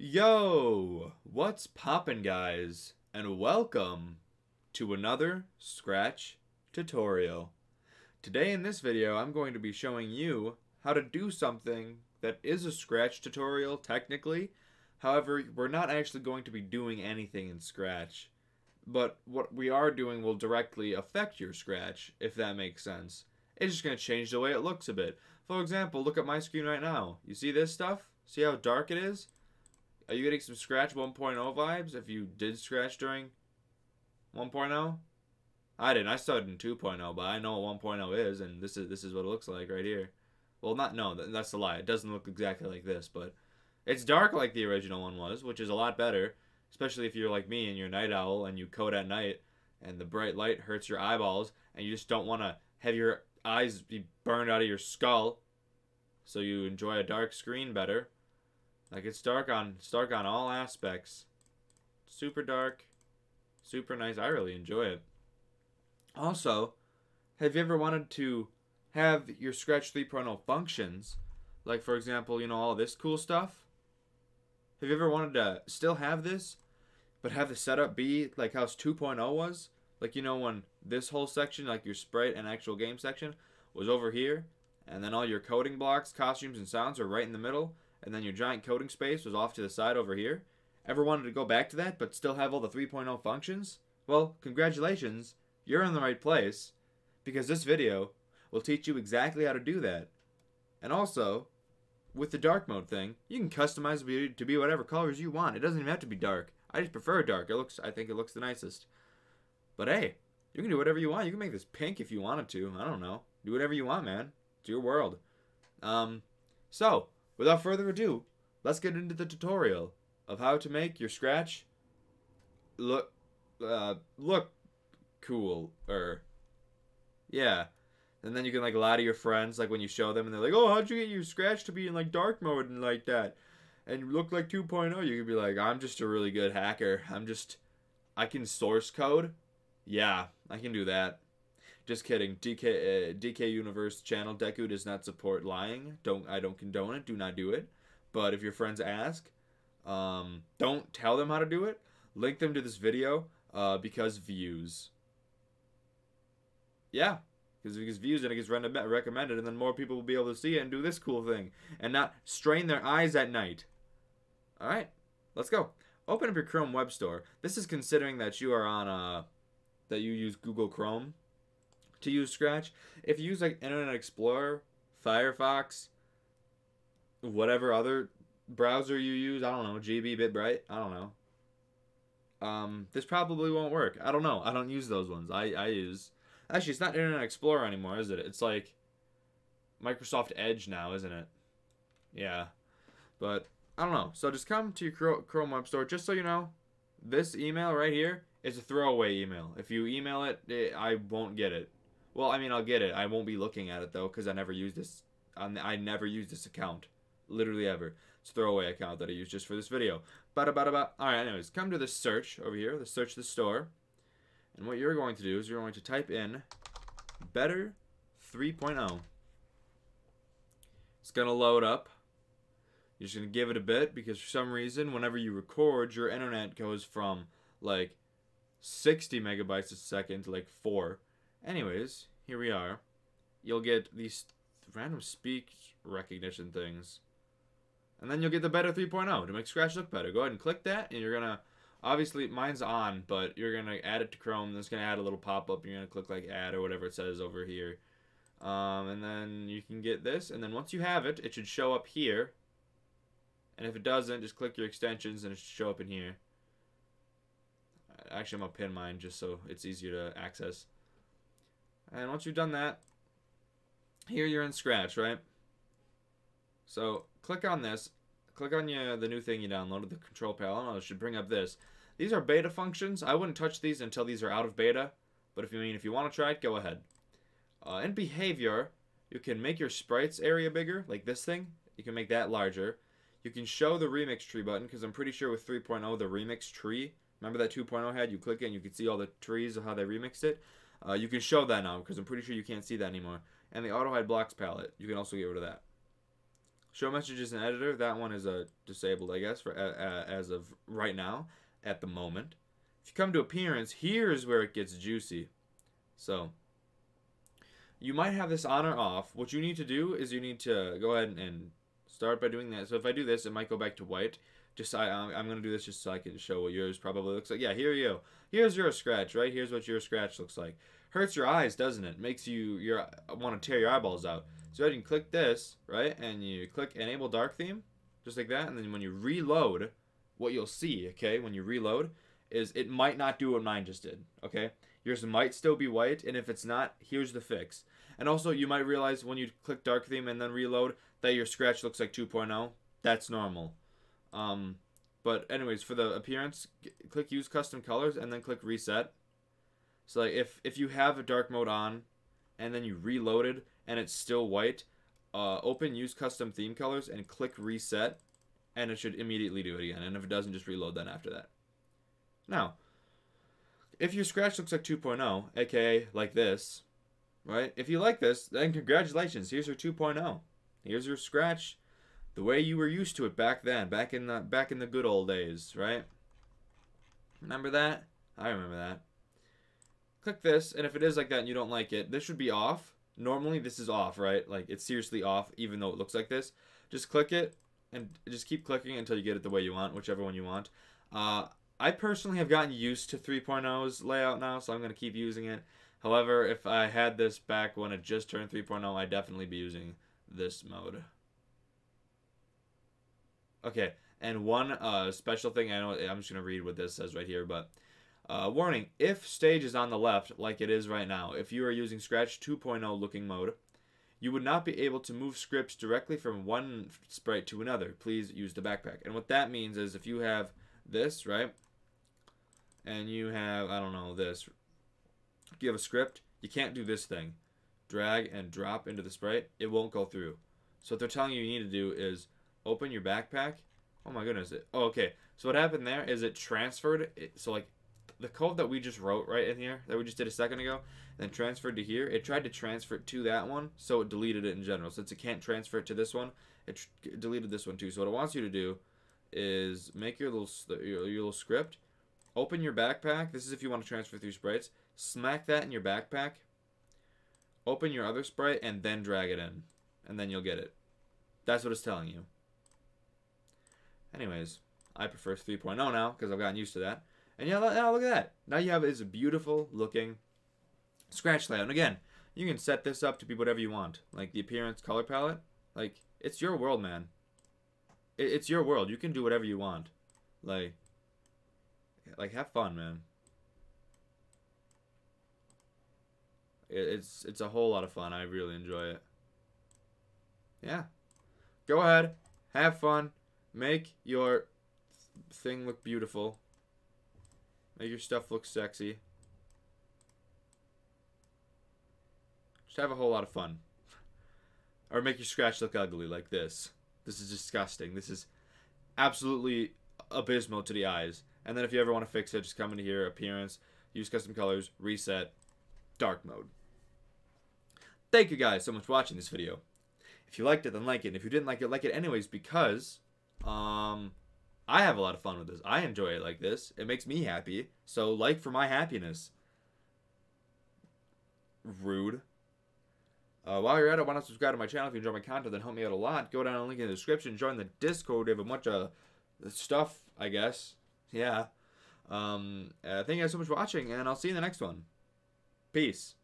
Yo, what's poppin' guys, and welcome to another Scratch tutorial. Today in this video, I'm going to be showing you how to do something that is a Scratch tutorial technically. However, we're not actually going to be doing anything in Scratch, but what we are doing will directly affect your Scratch, if that makes sense. It's just going to change the way it looks a bit. For example, look at my screen right now. You see this stuff? See how dark it is? Are you getting some Scratch 1.0 vibes if you did Scratch during 1.0? I didn't. I started in 2.0, but I know what 1.0 is, and this is what it looks like right here. Well, that's a lie. It doesn't look exactly like this, but it's dark like the original one was, which is a lot better, especially if you're like me and you're a night owl and you code at night, and the bright light hurts your eyeballs, and you just don't want to have your eyes be burned out of your skull, so you enjoy a dark screen better. Like, it's dark on all aspects. Super dark. Super nice. I really enjoy it. Also, have you ever wanted to have your Scratch 3.0 functions? Like, for example, you know, all this cool stuff? Have you ever wanted to still have this, but have the setup be like how 2.0 was? Like, you know, when this whole section, like your sprite and actual game section, was over here, and then all your coding blocks, costumes, and sounds are right in the middle, and then your giant coding space was off to the side over here. Ever wanted to go back to that, but still have all the 3.0 functions? Well, congratulations, you're in the right place, because this video will teach you exactly how to do that. And also, with the dark mode thing, you can customize the beauty to be whatever colors you want. It doesn't even have to be dark. I just prefer dark. I think it looks the nicest. But hey, you can do whatever you want. You can make this pink if you wanted to. I don't know. Do whatever you want, man. It's your world. So, without further ado, let's get into the tutorial of how to make your Scratch look cooler. Yeah. And then you can, like, lie to your friends, like, when you show them and they're like, oh, how'd you get your Scratch to be in, like, dark mode and like that? And look like 2.0. You could be like, I'm just a really good hacker. I can source code. Yeah, I can do that. Just kidding. DK Universe Channel. Deku does not support lying. I don't condone it. Do not do it. But if your friends ask, don't tell them how to do it. Link them to this video because views. Yeah, because it gets views and it gets recommended, and then more people will be able to see it and do this cool thing and not strain their eyes at night. All right, let's go. Open up your Chrome Web Store. This is considering that you are on that you use Google Chrome to use Scratch. If you use like Internet Explorer, Firefox, whatever other browser you use, I don't know, GB, BitBright, I don't know. This probably won't work. I don't know. I don't use those ones. Actually, it's not Internet Explorer anymore, is it? It's like Microsoft Edge now, isn't it? Yeah. But I don't know. So just come to your Chrome Web Store. Just so you know, this email right here is a throwaway email. If you email it, I won't get it. Well, I mean, I'll get it. I won't be looking at it, though, because I never used this account. Literally ever. It's a throwaway account that I used just for this video. Ba-da-ba-da-ba. All right, anyways, come to the search over here, the search the store. And what you're going to do is you're going to type in Better 3.0. It's going to load up. You're just going to give it a bit, because for some reason, whenever you record, your internet goes from, like, 60 megabytes a second to, like, 4. Anyways, here we are. You'll get these random speech recognition things. And then you'll get the Better 3.0 to make Scratch look better. Go ahead and click that, and you're going to... Obviously, mine's on, but you're going to add it to Chrome. It's going to add a little pop-up. You're going to click, like, add or whatever it says over here. And then you can get this. And then once you have it, it should show up here. And if it doesn't, just click your extensions, and it should show up in here. Actually, I'm going to pin mine just so it's easier to access. And once you've done that, here you're in Scratch, right? So click on this. Click on the new thing you downloaded, the control panel, and it should bring up this. These are beta functions. I wouldn't touch these until these are out of beta. But if you want to try it, go ahead. In behavior, you can make your sprites area bigger, like this thing. You can make that larger. You can show the remix tree button, because I'm pretty sure with 3.0, the remix tree. Remember that 2.0 had? You click it and you can see all the trees of how they remixed it. You can show that now, because I'm pretty sure you can't see that anymore. And the auto hide blocks palette. You can also get rid of that. Show messages in editor, that one is disabled, I guess, for as of right now, at the moment. If you come to appearance, here's where it gets juicy. So you might have this on or off. What you need to do is you need to go ahead and start by doing that. So if I do this, it might go back to white. Just I'm going to do this just so I can show what yours probably looks like. Yeah, here you go. Here's your Scratch, right? Here's what your Scratch looks like. Hurts your eyes, doesn't it? Makes you want to tear your eyeballs out. So you can click this, right? And you click Enable Dark Theme, just like that. And then when you reload, what you'll see, okay, when you reload, is it might not do what mine just did, okay? Yours might still be white, and if it's not, here's the fix. And also, you might realize when you click Dark Theme and then reload that your Scratch looks like 2.0. That's normal. But anyways, for the appearance, click Use Custom Colors and then click Reset. So like if you have a dark mode on and then you reloaded and it's still white, open Use Custom Theme Colors and click Reset, and it should immediately do it again. And if it doesn't, just reload then after that. Now, if your Scratch looks like 2.0, aka like this, right? If you like this, then congratulations. Here's your 2.0. Here's your Scratch, the way you were used to it back then, back in the good old days, right? Remember that? I remember that. Click this, and if it is like that and you don't like it, this should be off. Normally this is off, right? Like it's seriously off, even though it looks like this. Just click it and just keep clicking until you get it the way you want, whichever one you want. I personally have gotten used to 3.0's layout now, so I'm going to keep using it. However, if I had this back when it just turned 3.0, I'd definitely be using this mode. Okay, and one special thing, I know I'm just going to read what this says right here, but warning, if stage is on the left like it is right now, if you are using Scratch 2.0 looking mode, you would not be able to move scripts directly from one sprite to another. Please use the backpack. And what that means is if you have this, right, and you have, I don't know, this, if you have a script, you can't do this thing, drag and drop into the sprite, it won't go through. So what they're telling you need to do is open your backpack. Oh my goodness. Okay, so what happened there is it transferred it, so like the code that we just wrote right in here that we just did a second ago and then transferred to here, it tried to transfer it to that one, so it deleted it in general. Since it can't transfer it to this one, it deleted this one too. So what it wants you to do is make your little script, open your backpack. This is if you want to transfer through sprites. Smack that in your backpack, open your other sprite, and then drag it in, and then you'll get it. That's what it's telling you. Anyways, I prefer 3.0 now because I've gotten used to that. And yeah, now look at that. Now you have is a beautiful looking Scratch layout. And again, you can set this up to be whatever you want, like the appearance, color palette. Like it's your world, man. It's your world. You can do whatever you want. Like have fun, man. It's a whole lot of fun. I really enjoy it. Yeah. Go ahead. Have fun. Make your thing look beautiful. Make your stuff look sexy. Just have a whole lot of fun. Or make your Scratch look ugly like this. This is disgusting. This is absolutely abysmal to the eyes. And then if you ever want to fix it, just come into here, appearance, use custom colors, reset, dark mode. Thank you guys so much for watching this video. If you liked it, then like it. And if you didn't like it anyways, because I have a lot of fun with this. I enjoy it like this. It makes me happy. So like for my happiness. Rude. While you're at it, why not subscribe to my channel? If you enjoy my content, then help me out a lot. Go down and link in the description. Join the Discord. We have a bunch of stuff, I guess. Yeah. Thank you guys so much for watching, and I'll see you in the next one. Peace.